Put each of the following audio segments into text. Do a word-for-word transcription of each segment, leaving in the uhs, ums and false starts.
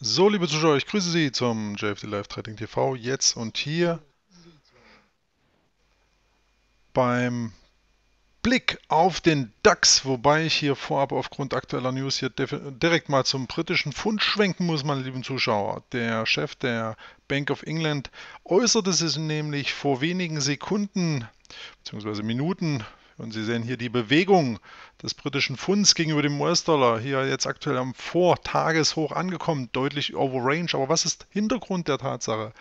So, liebe Zuschauer, ich grüße Sie zum J F D Live Trading T V, jetzt und hier beim Blick auf den DAX, wobei ich hier vorab aufgrund aktueller News hier direkt mal zum britischen Pfund schwenken muss, meine lieben Zuschauer. Der Chef der Bank of England äußerte sich nämlich vor wenigen Sekunden bzw. Minuten, und Sie sehen hier die Bewegung des britischen Pfunds gegenüber dem U S-Dollar, hier jetzt aktuell am Vortageshoch angekommen, deutlich over range. Aber was ist Hintergrund der Tatsache?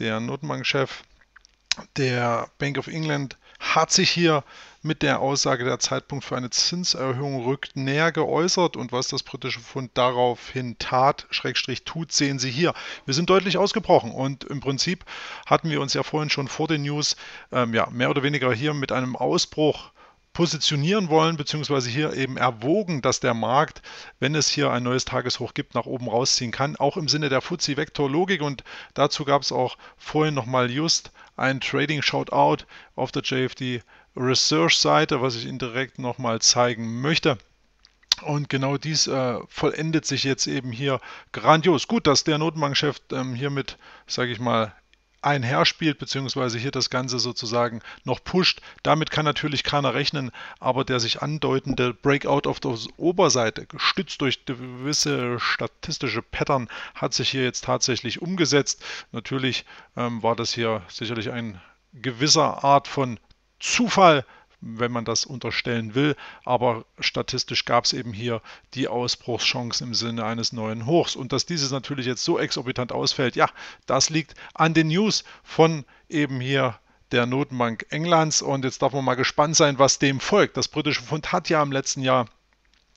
Der Notenbankchef der Bank of England hat sich hier mit der Aussage, der Zeitpunkt für eine Zinserhöhung rückt näher, geäußert, und was das britische Pfund daraufhin tat, Schrägstrich tut, sehen Sie hier. Wir sind deutlich ausgebrochen und im Prinzip hatten wir uns ja vorhin schon vor den News ähm, ja, mehr oder weniger hier mit einem Ausbruch positionieren wollen, beziehungsweise hier eben erwogen, dass der Markt, wenn es hier ein neues Tageshoch gibt, nach oben rausziehen kann, auch im Sinne der FUZI-Vektor-Logik. Und dazu gab es auch vorhin nochmal just ein Trading-Shoutout auf der J F D-Research-Seite, was ich Ihnen direkt nochmal zeigen möchte. Und genau dies äh, vollendet sich jetzt eben hier grandios. Gut, dass der Notenbankchef ähm, hiermit, sage ich mal, einherspielt, beziehungsweise hier das Ganze sozusagen noch pusht. Damit kann natürlich keiner rechnen, aber der sich andeutende Breakout auf der Oberseite, gestützt durch gewisse statistische Pattern, hat sich hier jetzt tatsächlich umgesetzt. Natürlich ähm, war das hier sicherlich ein gewisser Art von Zufall, wenn man das unterstellen will, aber statistisch gab es eben hier die Ausbruchschance im Sinne eines neuen Hochs. Und dass dieses natürlich jetzt so exorbitant ausfällt, ja, das liegt an den News von eben hier der Notenbank Englands. Und jetzt darf man mal gespannt sein, was dem folgt. Das britische Pfund hat ja im letzten Jahr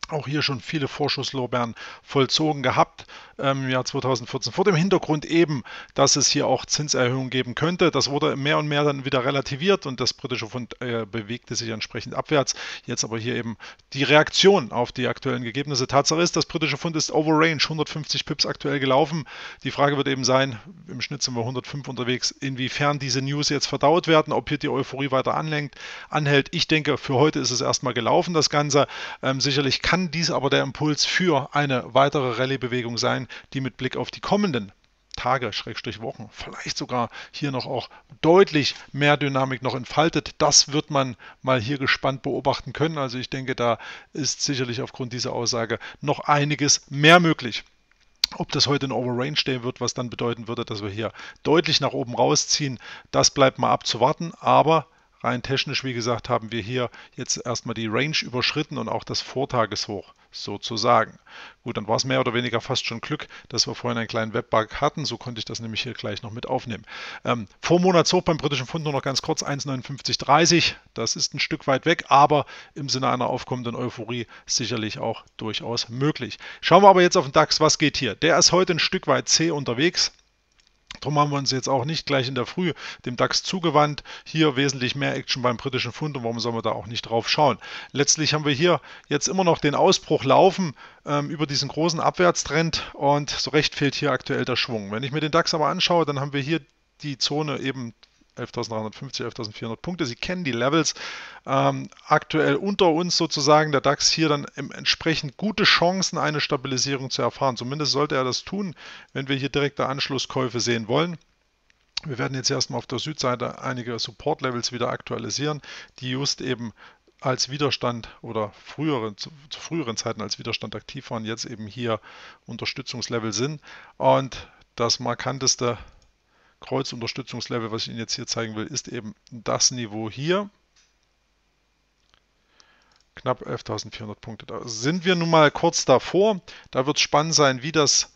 auch hier schon viele Vorschusslorbeeren vollzogen gehabt ähm, im Jahr zweitausendvierzehn, vor dem Hintergrund eben, dass es hier auch Zinserhöhungen geben könnte. Das wurde mehr und mehr dann wieder relativiert und das britische Pfund äh, bewegte sich entsprechend abwärts. Jetzt aber hier eben die Reaktion auf die aktuellen Gegebnisse. Tatsache ist, das britische Pfund ist overrange, hundertfünfzig Pips aktuell gelaufen. Die Frage wird eben sein, im Schnitt sind wir hundertfünf unterwegs, inwiefern diese News jetzt verdaut werden, ob hier die Euphorie weiter anlenkt, anhält. Ich denke, für heute ist es erstmal gelaufen, das Ganze. Ähm, sicherlich kann Kann dies aber der Impuls für eine weitere Rallye-Bewegung sein, die mit Blick auf die kommenden Tage, Schrägstrich Wochen, vielleicht sogar hier noch auch deutlich mehr Dynamik noch entfaltet. Das wird man mal hier gespannt beobachten können. Also ich denke, da ist sicherlich aufgrund dieser Aussage noch einiges mehr möglich. Ob das heute ein Overrange Day wird, was dann bedeuten würde, dass wir hier deutlich nach oben rausziehen, das bleibt mal abzuwarten, aber rein technisch, wie gesagt, haben wir hier jetzt erstmal die Range überschritten und auch das Vortageshoch sozusagen. Gut, dann war es mehr oder weniger fast schon Glück, dass wir vorhin einen kleinen Webbug hatten. So konnte ich das nämlich hier gleich noch mit aufnehmen. Ähm, Vormonatshoch beim britischen Pfund nur noch ganz kurz, eins neunundfünfzig dreißig. Das ist ein Stück weit weg, aber im Sinne einer aufkommenden Euphorie sicherlich auch durchaus möglich. Schauen wir aber jetzt auf den DAX. Was geht hier? Der ist heute ein Stück weit zäh unterwegs. Darum haben wir uns jetzt auch nicht gleich in der Früh dem DAX zugewandt. Hier wesentlich mehr Action beim britischen Pfund und warum sollen wir da auch nicht drauf schauen? Letztlich haben wir hier jetzt immer noch den Ausbruch laufen ähm, über diesen großen Abwärtstrend und so recht fehlt hier aktuell der Schwung. Wenn ich mir den DAX aber anschaue, dann haben wir hier die Zone eben elftausenddreihundertfünfzig, elftausendvierhundert Punkte. Sie kennen die Levels ähm, aktuell unter uns sozusagen. Der DAX hier dann entsprechend gute Chancen, eine Stabilisierung zu erfahren. Zumindest sollte er das tun, wenn wir hier direkte Anschlusskäufe sehen wollen. Wir werden jetzt erstmal auf der Südseite einige Support-Levels wieder aktualisieren, die just eben als Widerstand oder früheren, zu, zu früheren Zeiten als Widerstand aktiv waren, jetzt eben hier Unterstützungslevel sind. Und das markanteste Kreuzunterstützungslevel, was ich Ihnen jetzt hier zeigen will, ist eben das Niveau hier. Knapp elftausendvierhundert Punkte. Da sind wir nun mal kurz davor. Da wird es spannend sein, wie das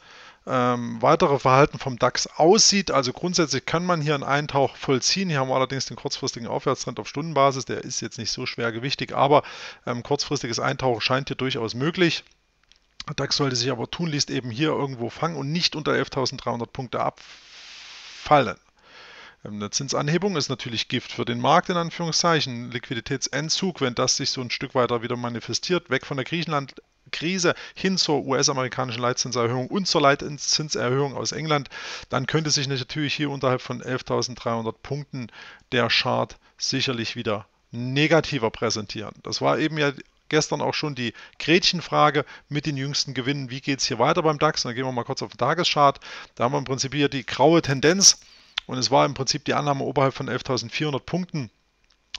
ähm, weitere Verhalten vom DAX aussieht. Also grundsätzlich kann man hier einen Eintauch vollziehen. Hier haben wir allerdings den kurzfristigen Aufwärtstrend auf Stundenbasis. Der ist jetzt nicht so schwergewichtig, aber ähm, kurzfristiges Eintauchen scheint hier durchaus möglich. Der DAX sollte sich aber tunlichst eben hier irgendwo fangen und nicht unter elftausenddreihundert Punkte ab. fallen. Eine Zinsanhebung ist natürlich Gift für den Markt, in Anführungszeichen. Liquiditätsentzug, wenn das sich so ein Stück weiter wieder manifestiert, weg von der Griechenland-Krise hin zur U S-amerikanischen Leitzinserhöhung und zur Leitzinserhöhung aus England, dann könnte sich natürlich hier unterhalb von elftausenddreihundert Punkten der Chart sicherlich wieder negativer präsentieren. Das war eben ja gestern auch schon die Gretchenfrage mit den jüngsten Gewinnen. Wie geht es hier weiter beim DAX? Und dann gehen wir mal kurz auf den Tageschart. Da haben wir im Prinzip hier die graue Tendenz. Und es war im Prinzip die Annahme oberhalb von elftausendvierhundert Punkten.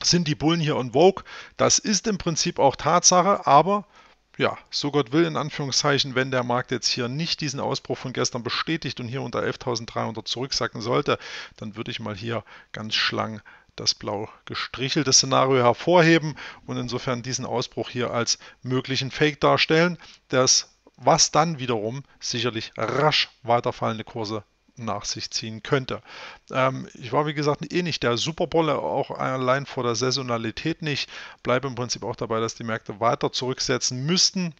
Sind die Bullen hier on vogue? Das ist im Prinzip auch Tatsache, aber ja, so Gott will in Anführungszeichen, wenn der Markt jetzt hier nicht diesen Ausbruch von gestern bestätigt und hier unter elftausenddreihundert zurücksacken sollte, dann würde ich mal hier ganz schlank das blau gestrichelte Szenario hervorheben und insofern diesen Ausbruch hier als möglichen Fake darstellen, das, was dann wiederum sicherlich rasch weiterfallende Kurse nach sich ziehen könnte. Ähm, ich war wie gesagt eh nicht der Superbolle, auch allein vor der Saisonalität nicht. Bleibe im Prinzip auch dabei, dass die Märkte weiter zurücksetzen müssten,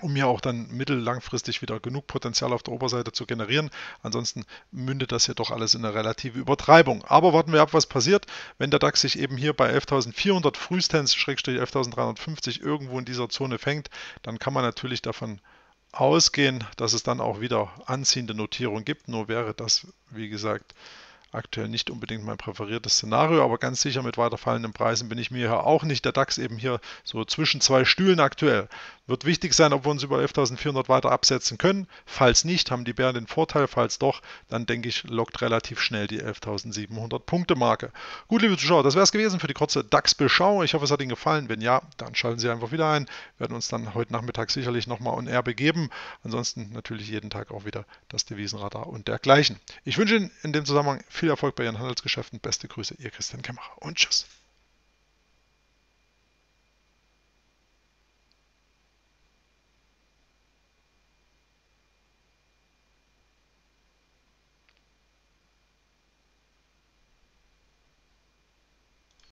um hier auch dann mittellangfristig wieder genug Potenzial auf der Oberseite zu generieren. Ansonsten mündet das hier doch alles in eine relative Übertreibung. Aber warten wir ab, was passiert, wenn der DAX sich eben hier bei elftausendvierhundert frühestens, Schrägstrich elftausenddreihundertfünfzig, irgendwo in dieser Zone fängt, dann kann man natürlich davon ausgehen, dass es dann auch wieder anziehende Notierung gibt. Nur wäre das, wie gesagt, aktuell nicht unbedingt mein präferiertes Szenario, aber ganz sicher mit weiter fallenden Preisen bin ich mir hier auch nicht. Der DAX eben hier so zwischen zwei Stühlen aktuell. Wird wichtig sein, ob wir uns über elftausendvierhundert weiter absetzen können. Falls nicht, haben die Bären den Vorteil. Falls doch, dann denke ich, lockt relativ schnell die elftausendsiebenhundert Punkte Marke. Gut, liebe Zuschauer, das wäre es gewesen für die kurze DAX-Beschau. Ich hoffe, es hat Ihnen gefallen. Wenn ja, dann schalten Sie einfach wieder ein. Wir werden uns dann heute Nachmittag sicherlich nochmal on air begeben. Ansonsten natürlich jeden Tag auch wieder das Devisenradar und dergleichen. Ich wünsche Ihnen in dem Zusammenhang viel Erfolg bei Ihren Handelsgeschäften. Beste Grüße, Ihr Christian Kemmerer und tschüss.